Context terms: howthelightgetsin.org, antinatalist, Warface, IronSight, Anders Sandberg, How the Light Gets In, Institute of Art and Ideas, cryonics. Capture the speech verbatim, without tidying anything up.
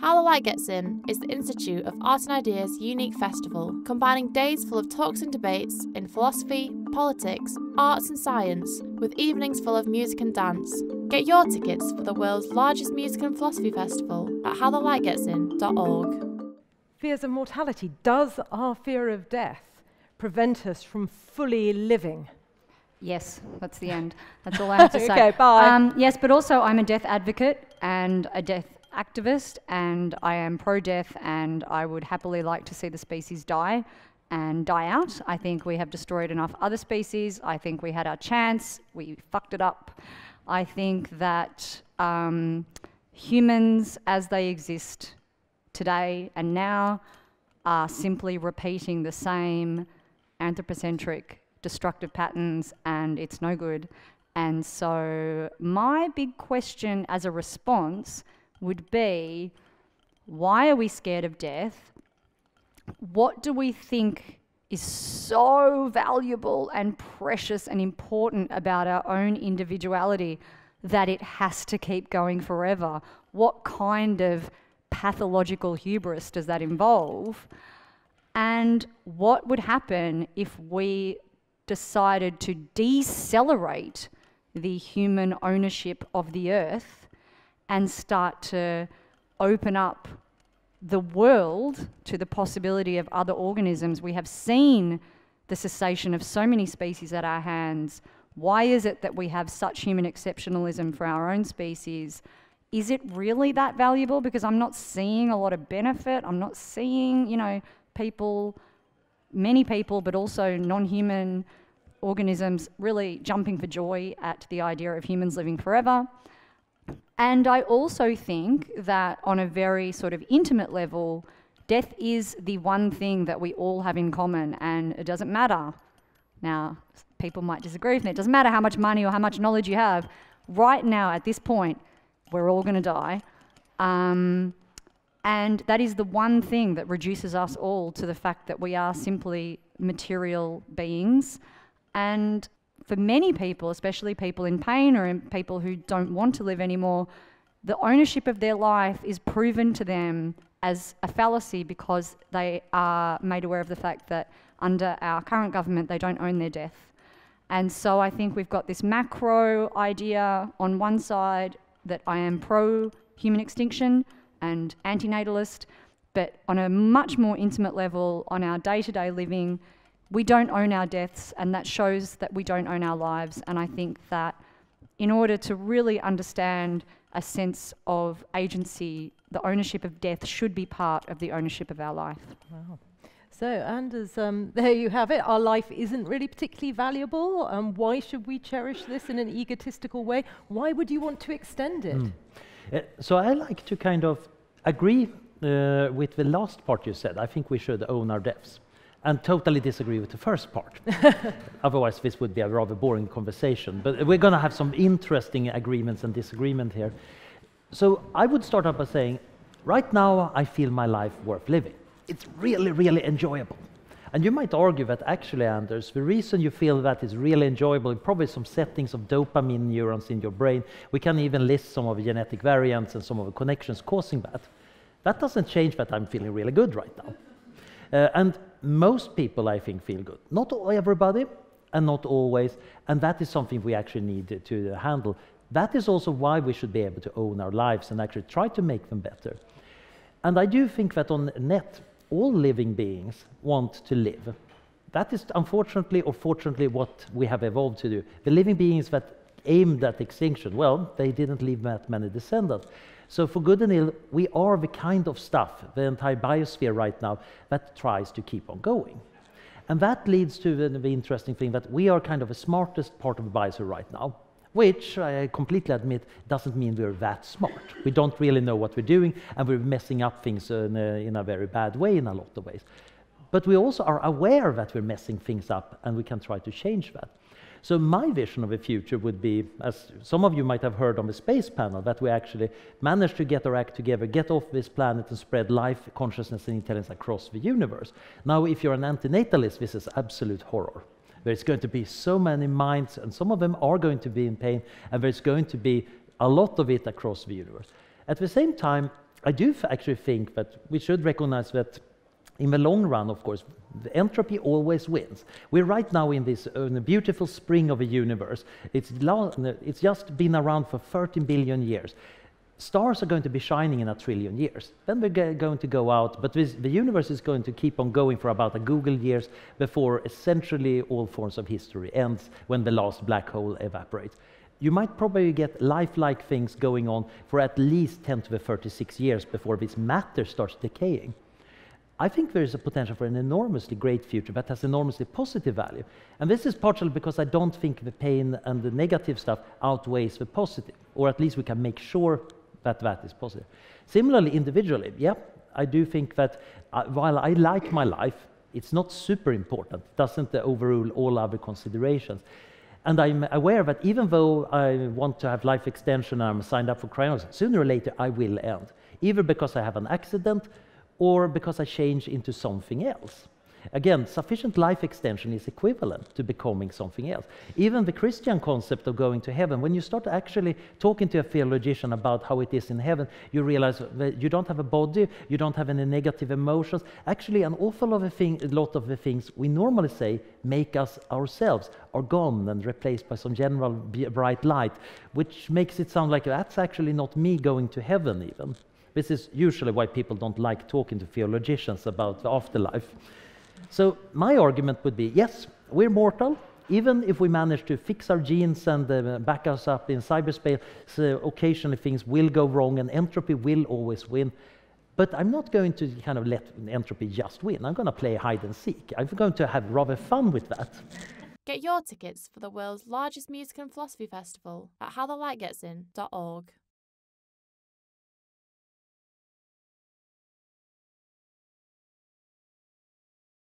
How the Light Gets In is the Institute of Art and Ideas' unique festival, combining days full of talks and debates in philosophy, politics, arts and science, with evenings full of music and dance. Get your tickets for the world's largest music and philosophy festival at how the light gets in dot org. Fears of mortality. Does our fear of death prevent us from fully living? Yes, that's the end. That's all I have to say. Okay, bye. Um, yes, but also I'm a death advocate and a death activist, and I am pro-death, and I would happily like to see the species die and die out. I think we have destroyed enough other species. I think we had our chance. We fucked it up. I think that um, humans, as they exist today and now, are simply repeating the same anthropocentric destructive patterns, and it's no good. And so my big question as a response would be, why are we scared of death? What do we think is so valuable and precious and important about our own individuality that it has to keep going forever? What kind of pathological hubris does that involve? And what would happen if we decided to decelerate the human ownership of the earth and start to open up the world to the possibility of other organisms? We have seen the cessation of so many species at our hands. Why is it that we have such human exceptionalism for our own species? Is it really that valuable? Because I'm not seeing a lot of benefit. I'm not seeing, you know, people, many people, but also non-human organisms really jumping for joy at the idea of humans living forever. And I also think that on a very sort of intimate level, death is the one thing that we all have in common, and it doesn't matter. Now, people might disagree with me. It doesn't matter how much money or how much knowledge you have. Right now, at this point, we're all going to die. Um, and that is the one thing that reduces us all to the fact that we are simply material beings. And for many people, especially people in pain or in people who don't want to live anymore, the ownership of their life is proven to them as a fallacy, because they are made aware of the fact that under our current government, they don't own their death. And so I think we've got this macro idea on one side that I am pro-human extinction and antinatalist, but on a much more intimate level, on our day-to-day living, we don't own our deaths, and that shows that we don't own our lives. And I think that in order to really understand a sense of agency, the ownership of death should be part of the ownership of our life. Wow. So, Anders, um, there you have it. Our life isn't really particularly valuable. Um, why should we cherish this in an egotistical way? Why would you want to extend it? Mm. Uh, so I like to kind of agree uh, with the last part you said. I think we should own our deaths, and totally disagree with the first part. Otherwise, this would be a rather boring conversation. But we're going to have some interesting agreements and disagreement here. So I would start up by saying, right now, I feel my life worth living. It's really, really enjoyable. And you might argue that actually, Anders, the reason you feel that is really enjoyable is probably some settings of dopamine neurons in your brain. We can even list some of the genetic variants and some of the connections causing that. That doesn't change that I'm feeling really good right now. Uh, and most people, I think, feel good. Not everybody, and not always. And that is something we actually need to handle. That is also why we should be able to own our lives and actually try to make them better. And I do think that on net, all living beings want to live. That is, unfortunately or fortunately, what we have evolved to do. The living beings that aimed at extinction, well, they didn't leave that many descendants. So for good and ill, we are the kind of stuff, the entire biosphere right now, that tries to keep on going. And that leads to the, the interesting thing that we are kind of the smartest part of the biosphere right now, which I completely admit doesn't mean we're that smart. We don't really know what we're doing, and we're messing up things in a, in a very bad way in a lot of ways. But we also are aware that we're messing things up, and we can try to change that. So my vision of the future would be, as some of you might have heard on the space panel, that we actually manage to get our act together, get off this planet and spread life, consciousness and intelligence across the universe. Now, if you're an antinatalist, this is absolute horror. There's going to be so many minds, and some of them are going to be in pain, and there's going to be a lot of it across the universe. At the same time, I do actually think that we should recognize that in the long run, of course, the entropy always wins. We're right now in this uh, in the beautiful spring of the universe. It's, it's just been around for thirteen billion years. Stars are going to be shining in a trillion years. Then we're going to go out, but this, the universe is going to keep on going for about a Google years before essentially all forms of history ends when the last black hole evaporates. You might probably get lifelike things going on for at least ten to the thirty-six years before this matter starts decaying. I think there is a potential for an enormously great future that has enormously positive value. And this is partially because I don't think the pain and the negative stuff outweighs the positive, or at least we can make sure that that is positive. Similarly, individually, yeah, I do think that uh, while I like my life, it's not super important. It doesn't overrule all other considerations. And I'm aware that even though I want to have life extension and I'm signed up for cryonics, sooner or later I will end, either because I have an accident or because I change into something else. Again, sufficient life extension is equivalent to becoming something else. Even the Christian concept of going to heaven, when you start actually talking to a theologian about how it is in heaven, you realize that you don't have a body, you don't have any negative emotions. Actually, an awful lot of the, thing, a lot of the things we normally say make us ourselves are gone and replaced by some general bright light, which makes it sound like that's actually not me going to heaven even. This is usually why people don't like talking to theologians about the afterlife. So my argument would be, yes, we're mortal. Even if we manage to fix our genes and uh, back us up in cyberspace, so occasionally things will go wrong and entropy will always win. But I'm not going to kind of let entropy just win. I'm going to play hide and seek. I'm going to have rather fun with that. Get your tickets for the world's largest music and philosophy festival at how the light gets in dot org.